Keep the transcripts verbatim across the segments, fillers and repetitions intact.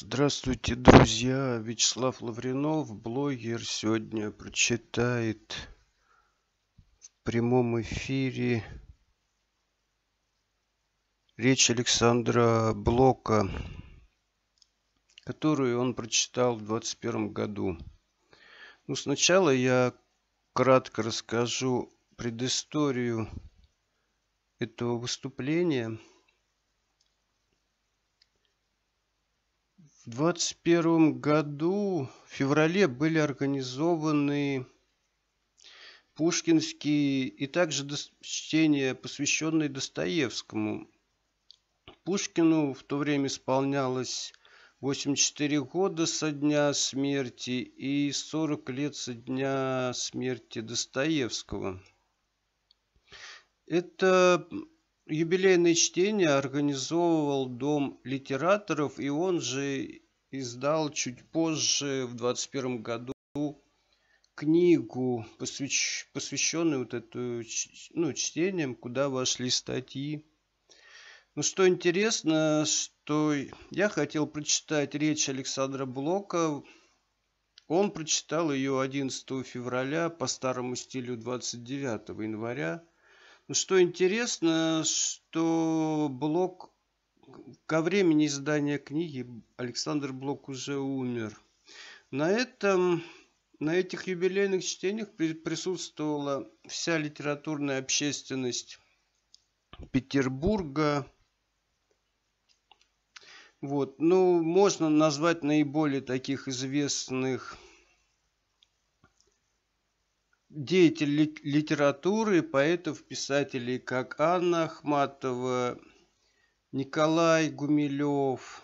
Здравствуйте, друзья! Вячеслав Лавринов, блогер, сегодня прочитает в прямом эфире речь Александра Блока, которую он прочитал в двадцать первом году. Ну, сначала я кратко расскажу предысторию этого выступления. В двадцать первом году в феврале были организованы пушкинские и также чтения, посвященные Достоевскому. Пушкину в то время исполнялось восемьдесят четыре года со дня смерти и сорок лет со дня смерти Достоевского. Это юбилейное чтение организовывал Дом литераторов, и он же издал чуть позже, в двадцать первом году, книгу, посвящ... посвященную вот эту, ну, чтениям, куда вошли статьи. Ну, что интересно, что я хотел прочитать речь Александра Блока. Он прочитал ее одиннадцатого февраля по старому стилю двадцать девятого января. Что интересно, что Блок ко времени издания книги, Александр Блок уже умер. На этом, на этих юбилейных чтениях присутствовала вся литературная общественность Петербурга. Вот, ну, можно назвать наиболее таких известных деятелей литературы, поэтов, писателей, как Анна Ахматова, Николай Гумилев.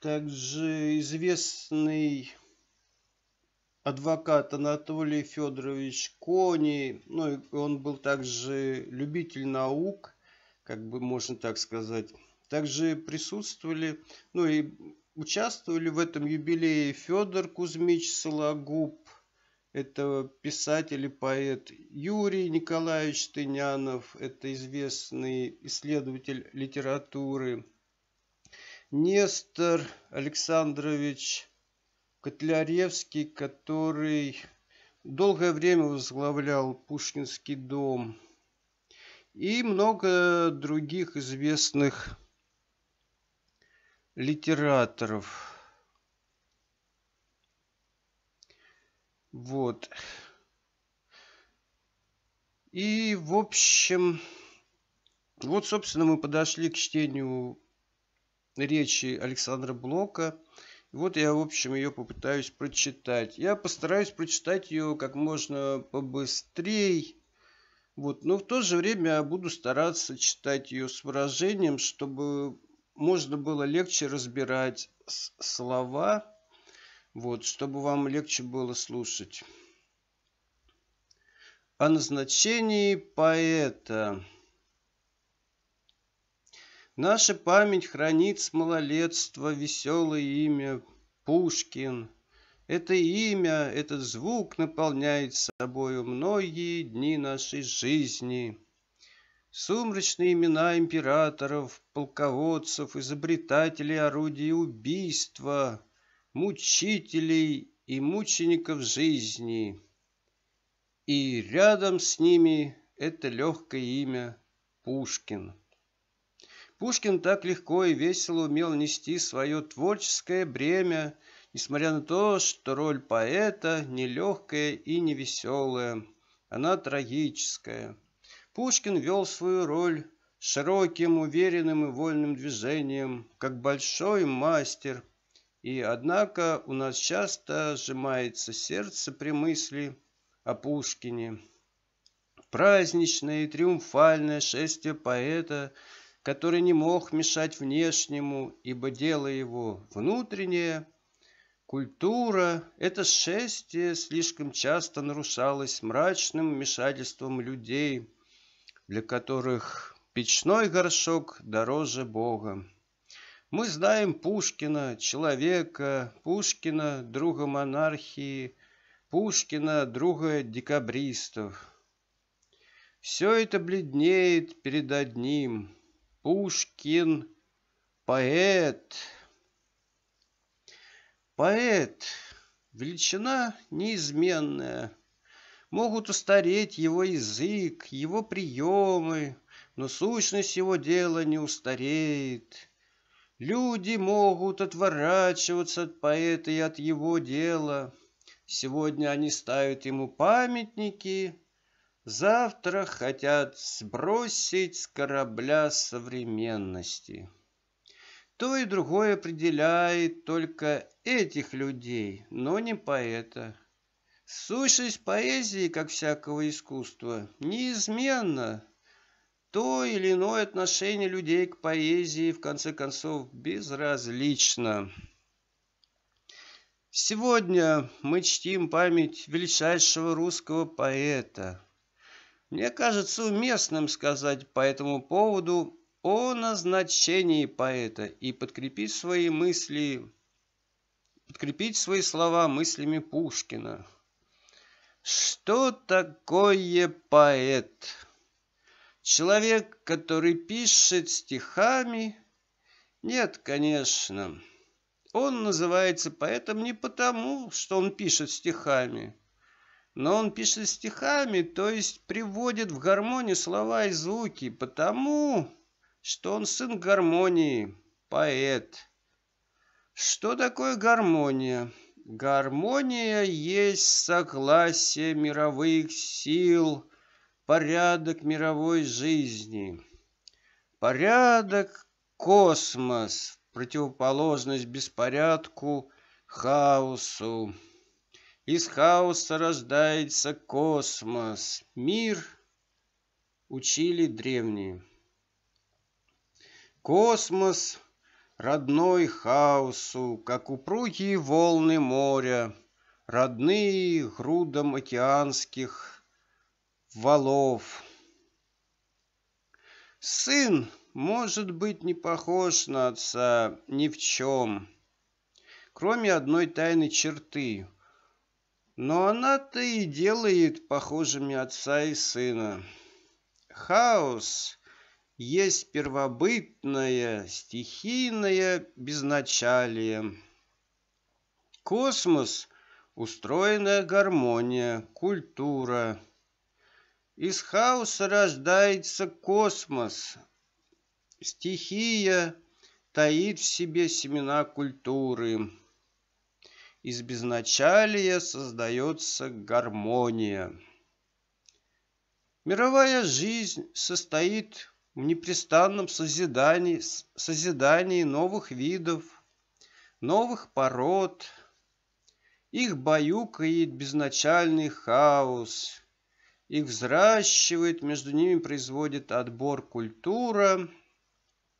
Также известный адвокат Анатолий Федорович Кони. Ну, он был также любитель наук, как бы можно так сказать. Также присутствовали, ну и участвовали в этом юбилее Федор Кузьмич Сологуб, это писатель и поэт, Юрий Николаевич Тынянов, это известный исследователь литературы, Нестор Александрович Котляревский, который долгое время возглавлял Пушкинский дом, и много других известных литераторов. Вот. И, в общем, вот, собственно, мы подошли к чтению речи Александра Блока. Вот я, в общем, ее попытаюсь прочитать. Я постараюсь прочитать ее как можно побыстрее. Вот. Но в то же время я буду стараться читать ее с выражением, чтобы можно было легче разбирать слова, вот, чтобы вам легче было слушать. О назначении поэта. Наша память хранит с малолетства веселое имя Пушкин. Это имя, этот звук наполняет собою многие дни нашей жизни. Сумрачные имена императоров, полководцев, изобретателей орудий убийства, мучителей и мучеников жизни. И рядом с ними это легкое имя Пушкин. Пушкин так легко и весело умел нести свое творческое бремя, несмотря на то, что роль поэта нелегкая и невеселая, она трагическая. Пушкин вел свою роль широким, уверенным и вольным движением, как большой мастер. И, однако, у нас часто сжимается сердце при мысли о Пушкине. Праздничное и триумфальное шествие поэта, который не мог мешать внешнему, ибо дело его внутреннее, культура, это шествие слишком часто нарушалось мрачным вмешательством людей, для которых печной горшок дороже Бога. Мы знаем Пушкина, человека, Пушкина, друга монархии, Пушкина, друга декабристов. Все это бледнеет перед одним. Пушкин Поэт. Поэт. Величина неизменная. Могут устареть его язык, его приемы, но сущность его дела не устареет. Люди могут отворачиваться от поэта и от его дела. Сегодня они ставят ему памятники, завтра хотят сбросить с корабля современности. То и другое определяет только этих людей, но не поэта. Сущность поэзии, как всякого искусства, неизменна. То или иное отношение людей к поэзии, в конце концов, безразлично. Сегодня мы чтим память величайшего русского поэта. Мне кажется уместным сказать по этому поводу о назначении поэта и подкрепить свои мысли, подкрепить свои слова мыслями Пушкина. Что такое поэт? Человек, который пишет стихами? Нет, конечно. Он называется поэтом не потому, что он пишет стихами, но он пишет стихами, то есть приводит в гармонию слова и звуки, потому что он сын гармонии, поэт. Что такое гармония? Гармония есть согласие мировых сил, порядок мировой жизни. Порядок – космос, противоположность беспорядку – хаосу. Из хаоса рождается космос, мир, учили древние. Космос – родной хаосу, как упругие волны моря, родные грудам океанских валов. Сын может быть не похож на отца ни в чем, кроме одной тайной черты, но она-то и делает похожими отца и сына. Хаос есть первобытное, стихийное безначалие. Космос – устроенная гармония, культура. Из хаоса рождается космос. Стихия таит в себе семена культуры. Из безначалия создается гармония. Мировая жизнь состоит в непрестанном созидании, созидании новых видов, новых пород. Их баюкает безначальный хаос. Их взращивает, между ними производит отбор культура.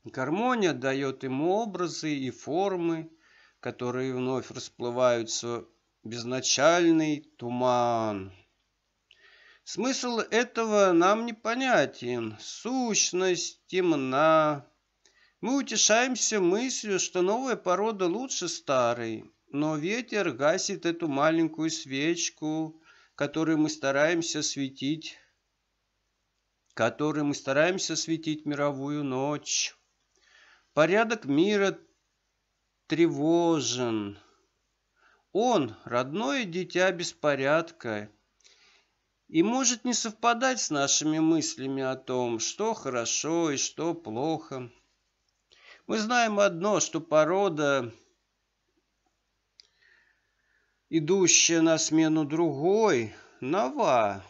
Гармония дает им образы и формы, которые вновь расплываются в безначальный туман. Смысл этого нам непонятен. Сущность темна. Мы утешаемся мыслью, что новая порода лучше старой, но ветер гасит эту маленькую свечку, который мы стараемся светить, который мы стараемся светить мировую ночь. Порядок мира тревожен. Он родное дитя беспорядка и может не совпадать с нашими мыслями о том, что хорошо и что плохо. Мы знаем одно, что порода, идущая на смену другой, нова.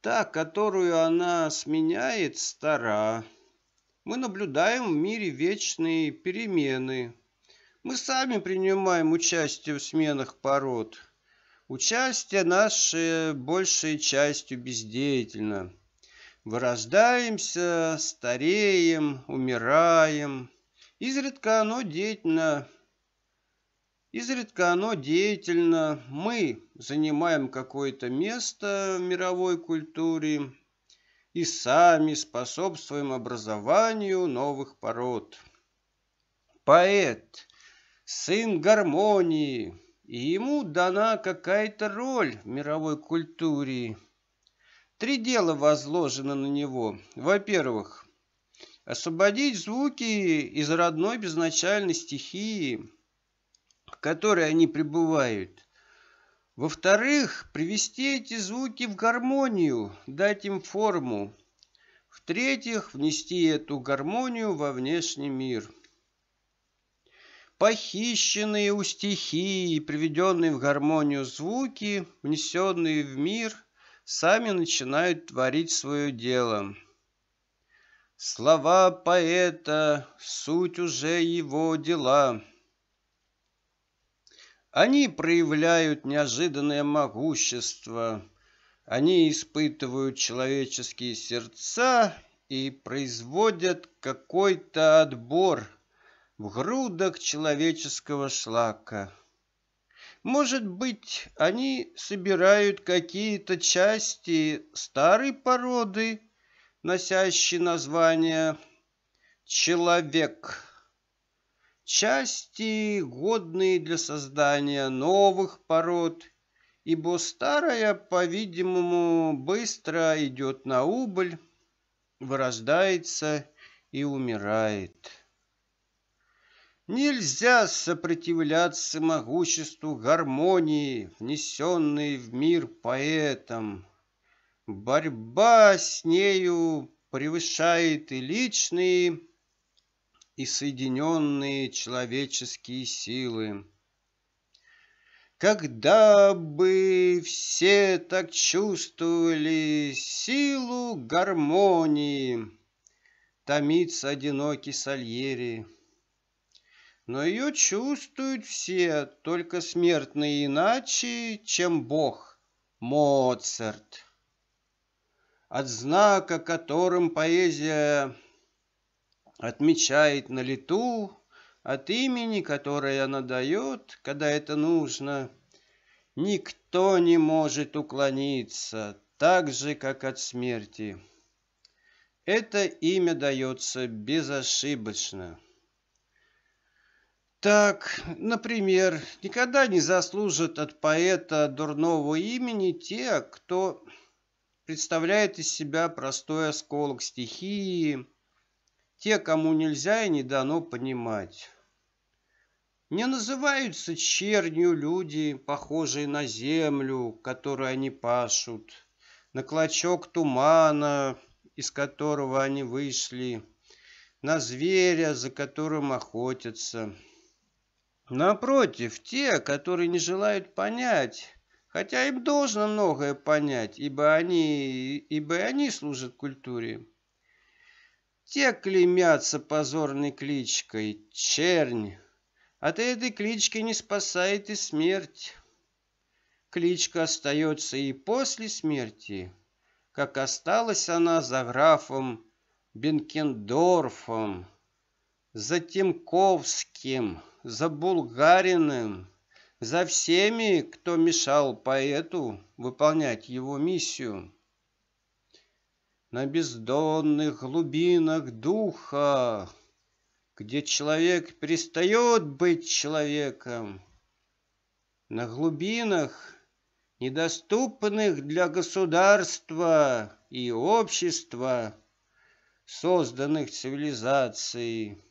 Та, которую она сменяет, стара. Мы наблюдаем в мире вечные перемены. Мы сами принимаем участие в сменах пород. Участие наше большей частью бездеятельно. Вырождаемся, стареем, умираем. Изредка оно деятельно. Изредка оно деятельно, мы занимаем какое-то место в мировой культуре и сами способствуем образованию новых пород. Поэт – сын гармонии, и ему дана какая-то роль в мировой культуре. Три дела возложены на него. Во-первых, освободить звуки из родной безначальной стихии, в которой они пребывают. Во-вторых, привести эти звуки в гармонию, дать им форму. В-третьих, внести эту гармонию во внешний мир. Похищенные у стихии, приведенные в гармонию звуки, внесенные в мир, сами начинают творить свое дело. Слова поэта, суть уже его дела. Они проявляют неожиданное могущество, они испытывают человеческие сердца и производят какой-то отбор в грудах человеческого шлака. Может быть, они собирают какие-то части старой породы, носящие название «человек», части, годные для создания новых пород, ибо старая, по-видимому, быстро идет на убыль, вырождается и умирает. Нельзя сопротивляться могуществу гармонии, внесенной в мир поэтом. Борьба с нею превышает и личные, и соединенные человеческие силы. Когда бы все так чувствовали силу гармонии, томится одинокий Сальери. Но ее чувствуют все, только смертные иначе, чем Бог Моцарт. От знака, которым поэзия отмечает на лету, от имени, которое она дает, когда это нужно, никто не может уклониться, так же, как от смерти. Это имя дается безошибочно. Так, например, никогда не заслужат от поэта дурного имени те, кто представляет из себя простой осколок стихии, те, кому нельзя и не дано понимать. Не называются чернью люди, похожие на землю, которую они пашут, на клочок тумана, из которого они вышли, на зверя, за которым охотятся. Напротив, те, которые не желают понять, хотя им должно многое понять, ибо они, ибо они служат культуре, те клеймятся позорной кличкой «чернь». От этой клички не спасает и смерть. Кличка остается и после смерти, как осталась она за графом Бенкендорфом, за Тимковским, за Булгариным, за всеми, кто мешал поэту выполнять его миссию. На бездонных глубинах духа, где человек перестает быть человеком, на глубинах, недоступных для государства и общества, созданных цивилизацией,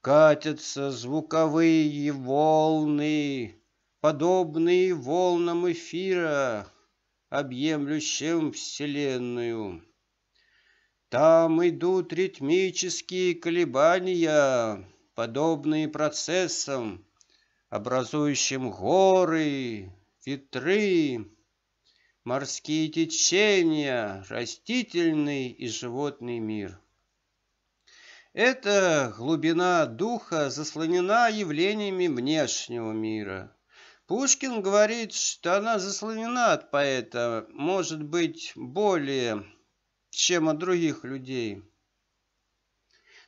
катятся звуковые волны, подобные волнам эфира, объемлющим Вселенную. Там идут ритмические колебания, подобные процессам, образующим горы, ветры, морские течения, растительный и животный мир. Эта глубина духа заслонена явлениями внешнего мира. Пушкин говорит, что она заслонена от поэта, может быть, более, чем от других людей.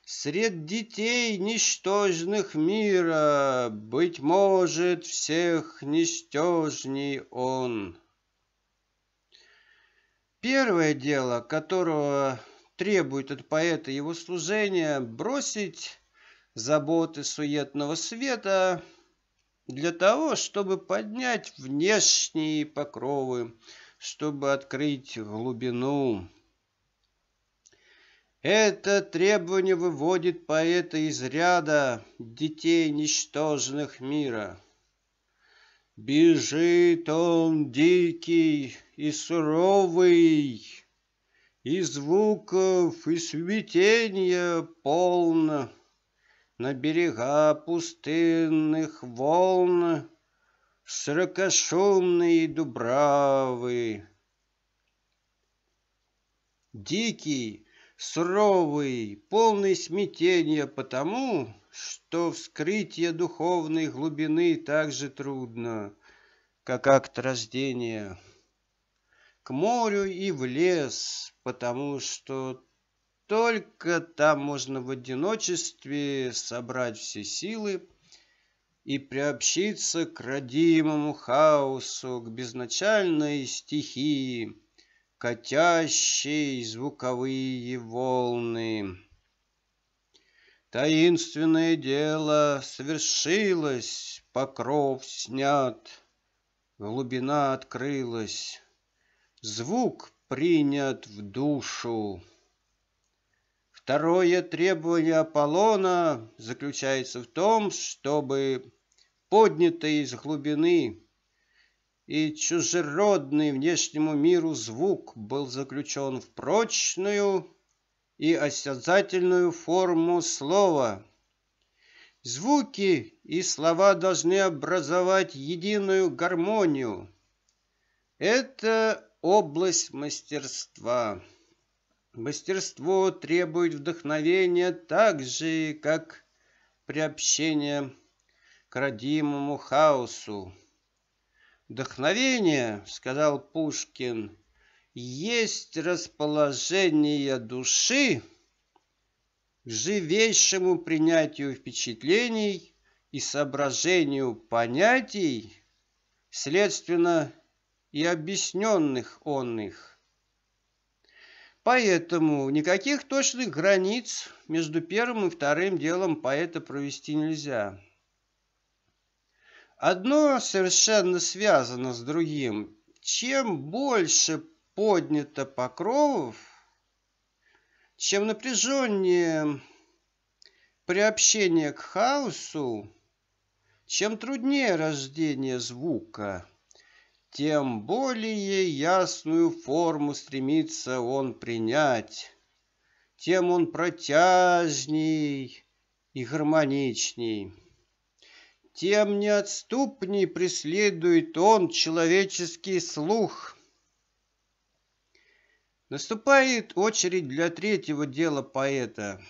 Сред детей ничтожных мира, быть может, всех ничтожней он. Первое дело, которого требует от поэта его служение, бросить заботы суетного света для того, чтобы поднять внешние покровы, чтобы открыть глубину. Это требование выводит поэта из ряда детей ничтожных мира. Бежит он дикий и суровый, и звуков, и светенья полно, на берега пустынных волн сорокошумные дубравы. Дикий, суровый, полный смятения потому, что вскрытие духовной глубины так же трудно, как акт рождения. К морю и в лес, потому что только там можно в одиночестве собрать все силы и приобщиться к родимому хаосу, к безначальной стихии, катящей звуковые волны. Таинственное дело совершилось, покров снят, глубина открылась, звук принят в душу. Второе требование Аполлона заключается в том, чтобы поднятый из глубины и чужеродный внешнему миру звук был заключен в прочную и осязательную форму слова. Звуки и слова должны образовать единую гармонию. Это область мастерства. Мастерство требует вдохновения так же, как приобщение к родимому хаосу. Вдохновение, сказал Пушкин, есть расположение души к живейшему принятию впечатлений и соображению понятий, следственно, и объясненных он их. Поэтому никаких точных границ между первым и вторым делом поэта провести нельзя. Одно совершенно связано с другим. Чем больше поднято покровов, чем напряженнее приобщение к хаосу, чем труднее рождение звука, тем более ясную форму стремится он принять, тем он протяжней и гармоничней. Тем неотступней преследует он человеческий слух. Наступает очередь для третьего дела поэта.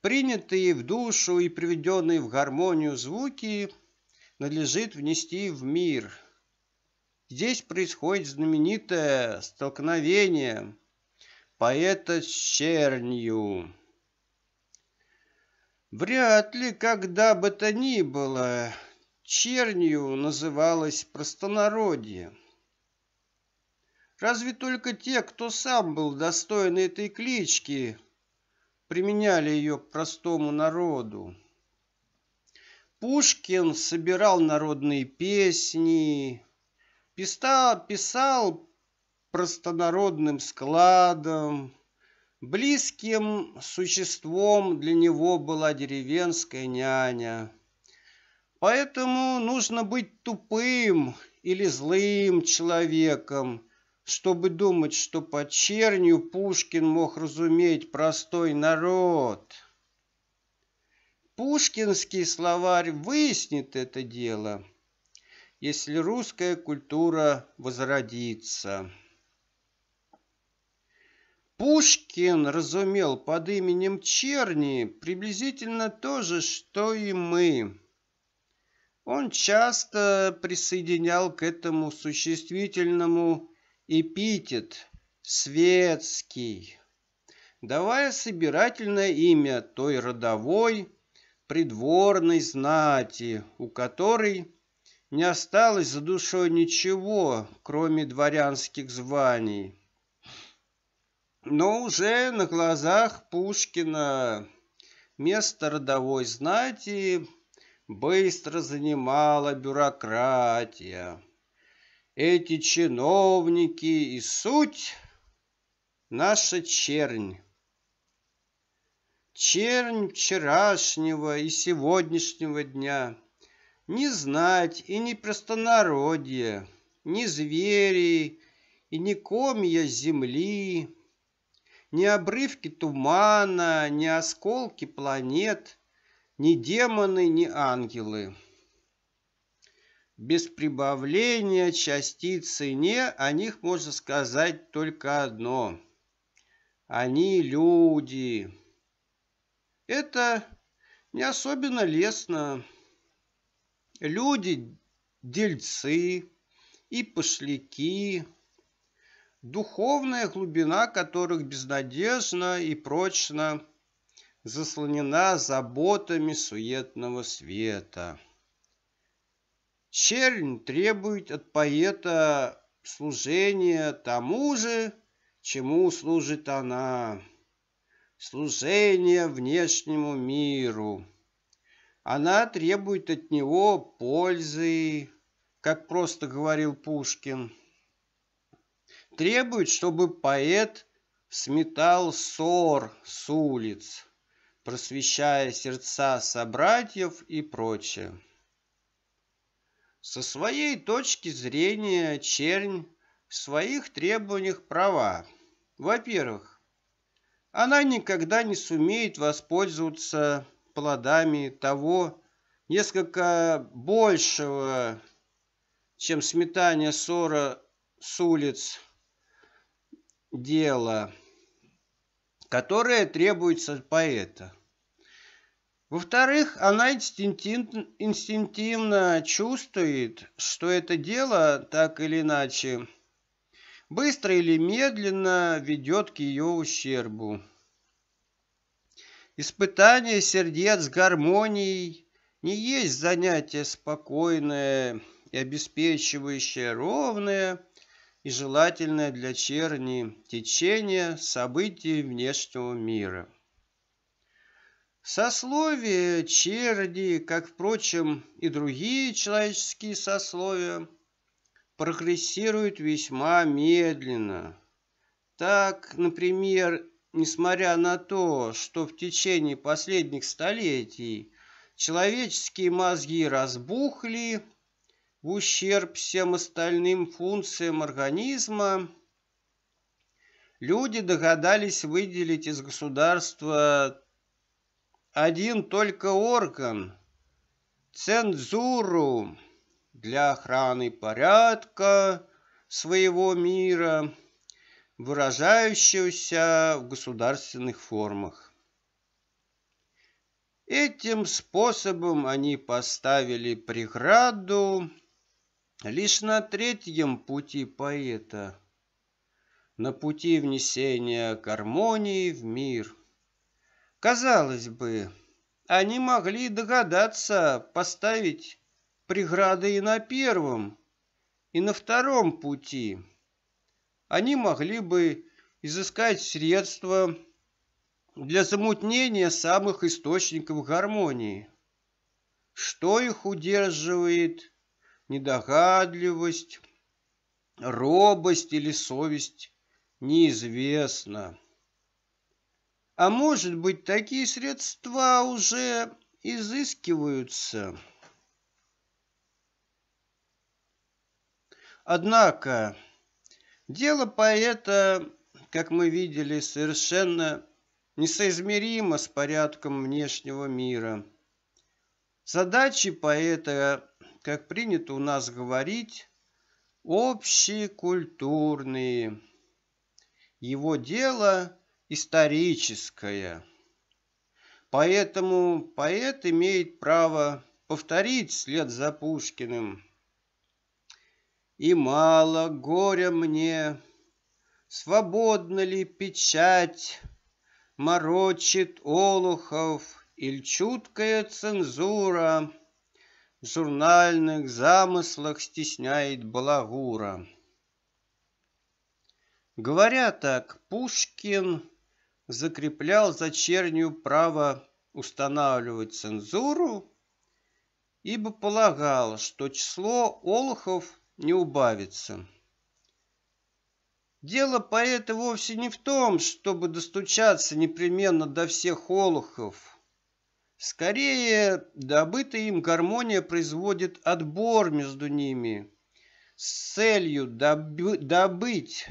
Принятые в душу и приведенные в гармонию звуки надлежит внести в мир. Здесь происходит знаменитое столкновение поэта с чернью. Вряд ли, когда бы то ни было, чернью называлось простонародье. Разве только те, кто сам был достоин этой клички, применяли ее к простому народу. Пушкин собирал народные песни, писал, писал простонародным складом. Близким существом для него была деревенская няня. Поэтому нужно быть тупым или злым человеком, чтобы думать, что под чернью Пушкин мог разуметь простой народ. Пушкинский словарь выяснит это дело, если русская культура возродится. Пушкин разумел под именем черни приблизительно то же, что и мы. Он часто присоединял к этому существительному эпитет «светский», давая собирательное имя той родовой, придворной знати, у которой не осталось за душой ничего, кроме дворянских званий. Но уже на глазах Пушкина место родовой знати быстро занимала бюрократия. Эти чиновники и суть – наша чернь. чернь вчерашнего и сегодняшнего дня, ни знать и ни простонародье, ни звери и ни комья земли, ни обрывки тумана, ни осколки планет, ни демоны, ни ангелы. Без прибавления частицы «не» о них можно сказать только одно. Они люди. Это не особенно лестно. Люди – дельцы и пошляки, духовная глубина которых безнадежна и прочно заслонена заботами суетного света. Чернь требует от поэта служения тому же, чему служит она, служения внешнему миру. Она требует от него пользы, как просто говорил Пушкин. Требует, чтобы поэт сметал ссор с улиц, просвещая сердца собратьев и прочее. Со своей точки зрения чернь в своих требованиях права. Во-первых, она никогда не сумеет воспользоваться плодами того несколько большего, чем сметание ссора с улиц, дела, которое требуется от поэта. Во-вторых, она инстинктивно чувствует, что это дело, так или иначе, быстро или медленно ведет к ее ущербу. Испытание сердец гармонией не есть занятие спокойное и обеспечивающее ровное и желательное для черни течение событий внешнего мира. Сословие черни, как, впрочем, и другие человеческие сословия, прогрессирует весьма медленно. Так, например, несмотря на то, что в течение последних столетий человеческие мозги разбухли в ущерб всем остальным функциям организма, люди догадались выделить из государства один только орган – цензуру для охраны порядка своего мира, выражающегося в государственных формах. Этим способом они поставили преграду лишь на третьем пути поэта, на пути внесения гармонии в мир. Казалось бы, они могли догадаться поставить преграды и на первом, и на втором пути. Они могли бы изыскать средства для замутнения самых источников гармонии. Что их удерживает? Недогадливость, робость или совесть? Неизвестно. А может быть, такие средства уже изыскиваются. Однако, дело поэта, как мы видели, совершенно несоизмеримо с порядком внешнего мира. Задачи поэта, как принято у нас говорить, общекультурные. Его дело – историческая. Поэтому поэт имеет право повторить след за Пушкиным. И мало горя мне, свободна ли печать, морочит олухов или чуткая цензура в журнальных замыслах стесняет балагура. Говоря так, Пушкин закреплял за чернью право устанавливать цензуру, ибо полагал, что число олухов не убавится. Дело поэта вовсе не в том, чтобы достучаться непременно до всех олухов. Скорее, добытая им гармония производит отбор между ними с целью доб- добыть,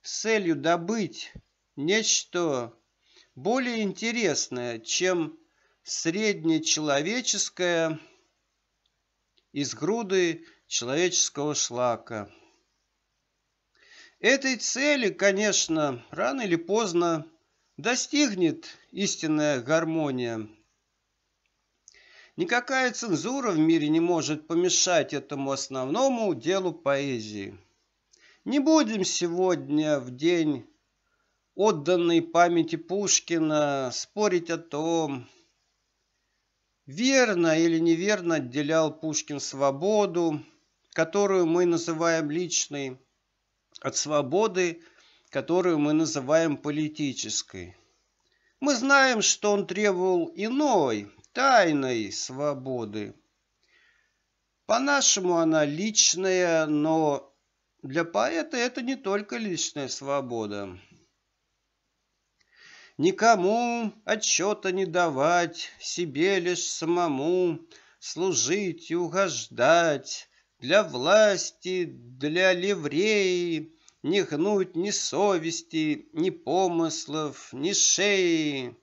с целью добыть нечто более интересное, чем среднечеловеческое из груды человеческого шлака. Этой цели, конечно, рано или поздно достигнет истинная гармония. Никакая цензура в мире не может помешать этому основному делу поэзии. Не будем сегодня, в день отданной памяти Пушкина, спорить о том, верно или неверно отделял Пушкин свободу, которую мы называем личной, от свободы, которую мы называем политической. Мы знаем, что он требовал иной, тайной свободы. По-нашему она личная, но для поэта это не только личная свобода. Никому отчета не давать, себе лишь самому служить и угождать. Для власти, для ливреи не гнуть ни совести, ни помыслов, ни шеи.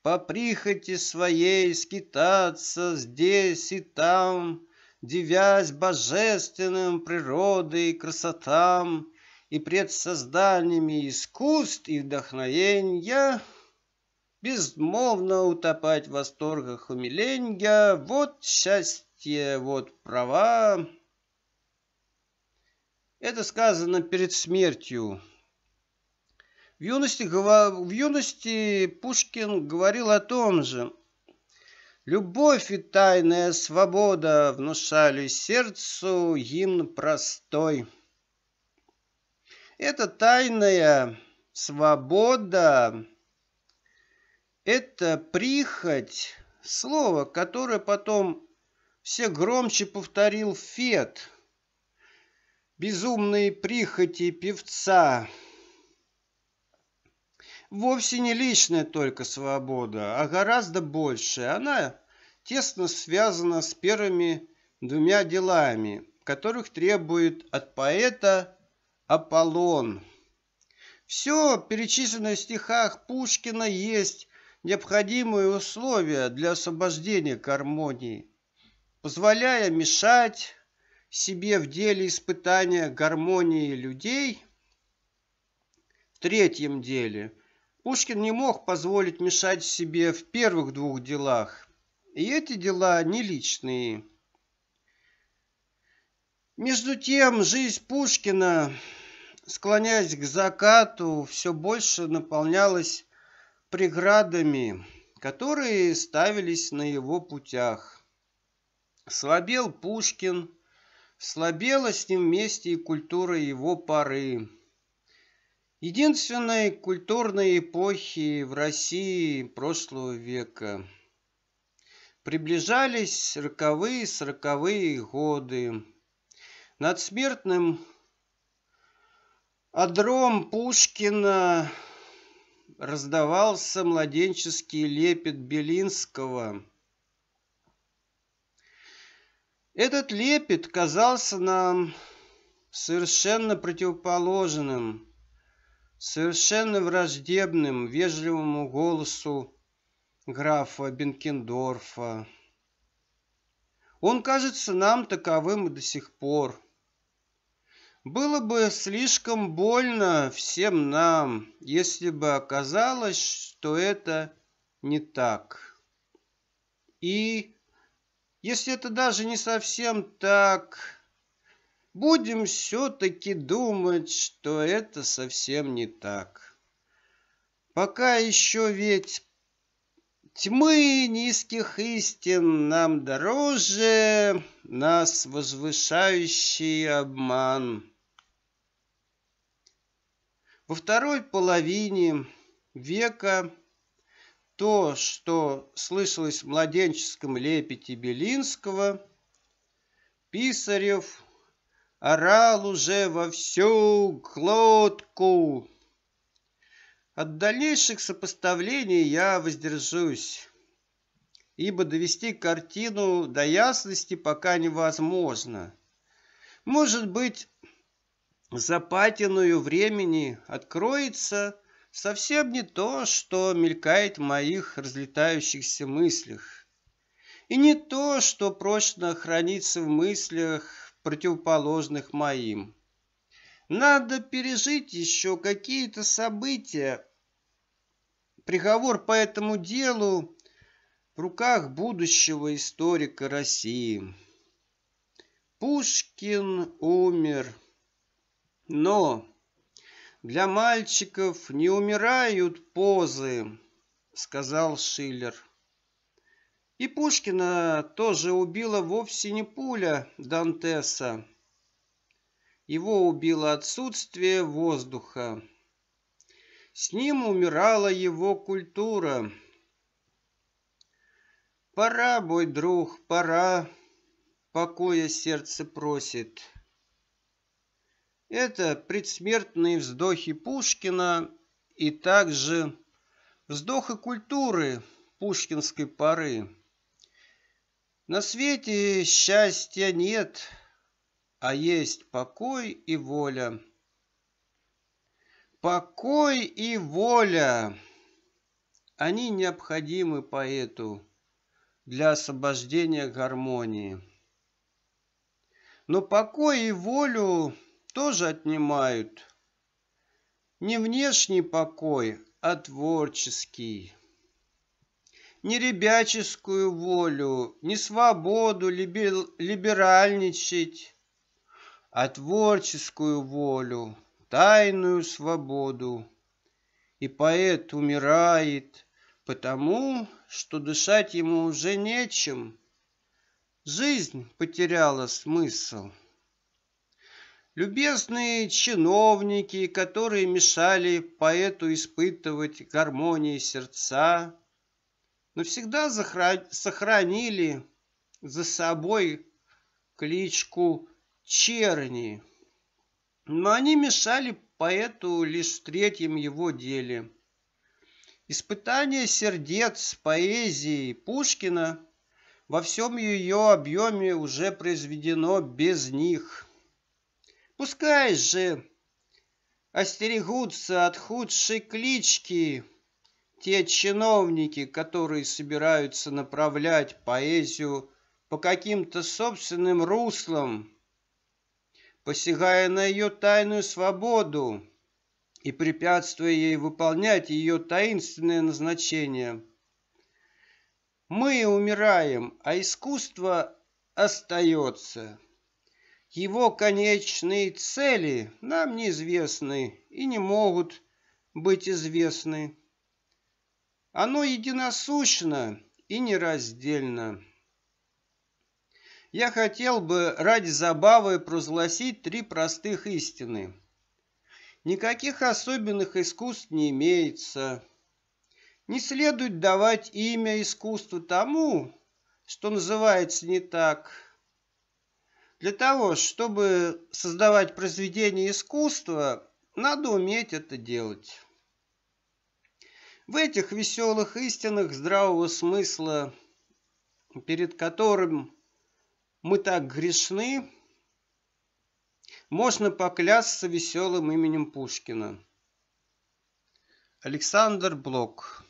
По прихоти своей скитаться здесь и там, дивясь божественным природой, красотам и предсозданиями искусств и вдохновенья, безмолвно утопать в восторгах умиленья. Вот счастье, вот права. Это сказано перед смертью. В юности, в юности Пушкин говорил о том же. Любовь и тайная свобода внушали сердцу гимн простой. Эта тайная свобода, это прихоть, слово, которое потом все громче повторил Фет. Безумные прихоти певца. Вовсе не личная только свобода, а гораздо больше. Она тесно связана с первыми двумя делами, которых требует от поэта Аполлон. Все перечисленное в стихах Пушкина есть необходимые условия для освобождения гармонии, позволяя мешать себе в деле испытания гармонии людей. В третьем деле Пушкин не мог позволить мешать себе в первых двух делах, и эти дела не личные. Между тем, жизнь Пушкина, склоняясь к закату, все больше наполнялась преградами, которые ставились на его путях. Слабел Пушкин, слабела с ним вместе и культура его поры. Единственной культурной эпохи в России прошлого века. Приближались роковые сороковые годы. Над смертным одром Пушкина раздавался младенческий лепет Белинского. Этот лепет казался нам совершенно противоположным, совершенно враждебным вежливому голосу графа Бенкендорфа. Он кажется нам таковым и до сих пор. Было бы слишком больно всем нам, если бы оказалось, что это не так. И если это даже не совсем так, будем все-таки думать, что это совсем не так. Пока еще ведь тьмы низких истин нам дороже, нас возвышающий обман. Во второй половине века то, что слышалось в младенческом лепете Белинского, Писарев орал уже во всю глотку. От дальнейших сопоставлений я воздержусь, ибо довести картину до ясности пока невозможно. Может быть, за патиною времени откроется совсем не то, что мелькает в моих разлетающихся мыслях, и не то, что прочно хранится в мыслях, противоположных моим. Надо пережить еще какие-то события. Приговор по этому делу в руках будущего историка России. Пушкин умер, но для мальчиков не умирают позы, сказал Шиллер. И Пушкина тоже убила вовсе не пуля Дантеса. Его убило отсутствие воздуха. С ним умирала его культура. Пора, мой друг, пора, покоя сердце просит. Это предсмертные вздохи Пушкина и также вздохи культуры пушкинской поры. На свете счастья нет, а есть покой и воля. Покой и воля, они необходимы поэту для освобождения гармонии. Но покой и волю тоже отнимают. Не внешний покой, а творческий. Не ребяческую волю, не свободу либеральничать, а творческую волю, тайную свободу. И поэт умирает, потому что дышать ему уже нечем. Жизнь потеряла смысл. Любезные чиновники, которые мешали поэту испытывать гармонии сердца, навсегда сохранили за собой кличку черни, но они мешали поэту лишь в третьем его деле. Испытание сердец поэзии Пушкина во всем ее объеме уже произведено без них. Пускай же остерегутся от худшей клички те чиновники, которые собираются направлять поэзию по каким-то собственным руслам, посягая на ее тайную свободу и препятствуя ей выполнять ее таинственное назначение. Мы умираем, а искусство остается. Его конечные цели нам неизвестны и не могут быть известны. Оно единосущно и нераздельно. Я хотел бы ради забавы прогласить три простых истины. Никаких особенных искусств не имеется. Не следует давать имя искусству тому, что называется не так. Для того, чтобы создавать произведение искусства, надо уметь это делать. В этих веселых истинах здравого смысла, перед которым мы так грешны, можно поклясться веселым именем Пушкина. Александр Блок.